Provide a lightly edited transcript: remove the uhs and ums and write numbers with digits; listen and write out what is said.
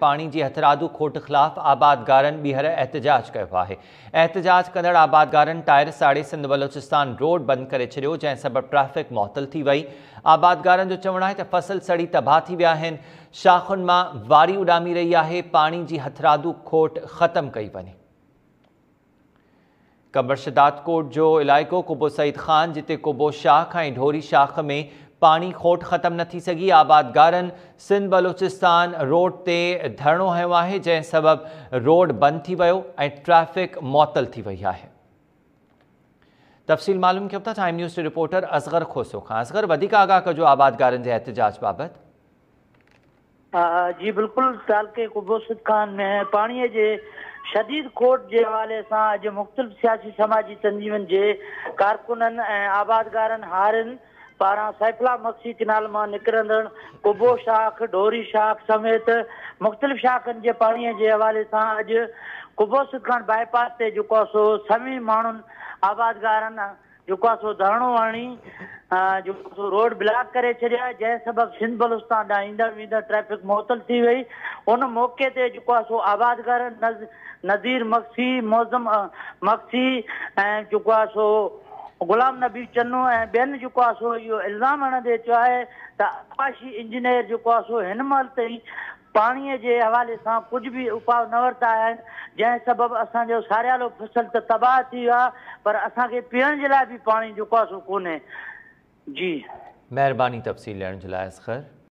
पाणी जी हथरादू खोट खिलाफ़ आबादगारनि ॿीहर एहतिजाज कयो आहे। एहतिजाज कंदड़ आबादगारनि टायर साड़े सिंध बलोचिस्तान रोड बंद करे छॾियो, जंहिं सबबि ट्रैफ़िक मुअतल थी वई। आबादगारनि जो चवणु आहे त फसल सड़ी तबाह थी विया आहिनि, शाख़ुनि मां वारी उॾामी रही आहे, पाणी जी हथरादू खोट ख़त्म कई वञे। कबर शदातकोट जो इलाइक़ो कुबो सईद ख़ान, जिते कुबो शाख ऐं ढोरी शाख में पाणी खोट ख़त्म न थी सघी, आबादगारनि सिंध बलोचिस्तान रोड ते धरणो हयो आहे, जंहिं सबबि रोड बंदि थी वियो ऐं ट्रैफ़िक मुअतल थी वई आहे। तफ़सील मालूम कयूं था टाइम न्यूज़ जे रिपोर्टर असगर खोसो खां। असगर, वधीक आगाह कजो आबादगारनि जे एहतिजाज बाबति। जी बिल्कुल, तालके कुबो सैदखान में पाणीअ जे शदीद खोट जे हवाले सां अॼु मुख़्तलिफ़ सियासी समाजी तंजीमनि जे कारकुननि ऐं आबादगारनि हारनि पारां सैफला मक्सी किनाल मां निकिरंदड़ कुबो शाख, ढोरी शाख समेत मुख़्तलिफ़ शाखनि जे पाणीअ जे हवाले सां अॼु कुबो सैदखान बाईपास ते जेको आहे सो सभी माण्हुनि आबादगारनि जेको आहे सो धरणो हणी जो रोड ब्लॉक करे छॾिया, जंहिं सबबि सिंध बलोचिस्तान ॾांहुं ईंदड़ वेंदड़ ट्रैफ़िक मुअतल थी वई। उन मौक़े ते जेको आहे सो आबादगार नज़ीर मक्सी, मोज़म मक्सी ऐं जेको आहे सो गुलाम नबी चन्नू ऐं ॿियनि जेको आहे सो इहो इल्ज़ाम हणंदे चयो आहे त आबाशी इंजीनियर जेको आहे सो हिन महिल ताईं पाणीअ जे हवाले सां कुझु बि उपाउ न वरिता आहिनि, जंहिं सबबि असांजो सारियालो फसल त तबाह थी वियो आहे, पर असांखे पीअण जे लाइ बि पाणी जेको आहे सो कोन्हे। जी, महिरबानी तफ़सील ॾियण जे लाइ असगर।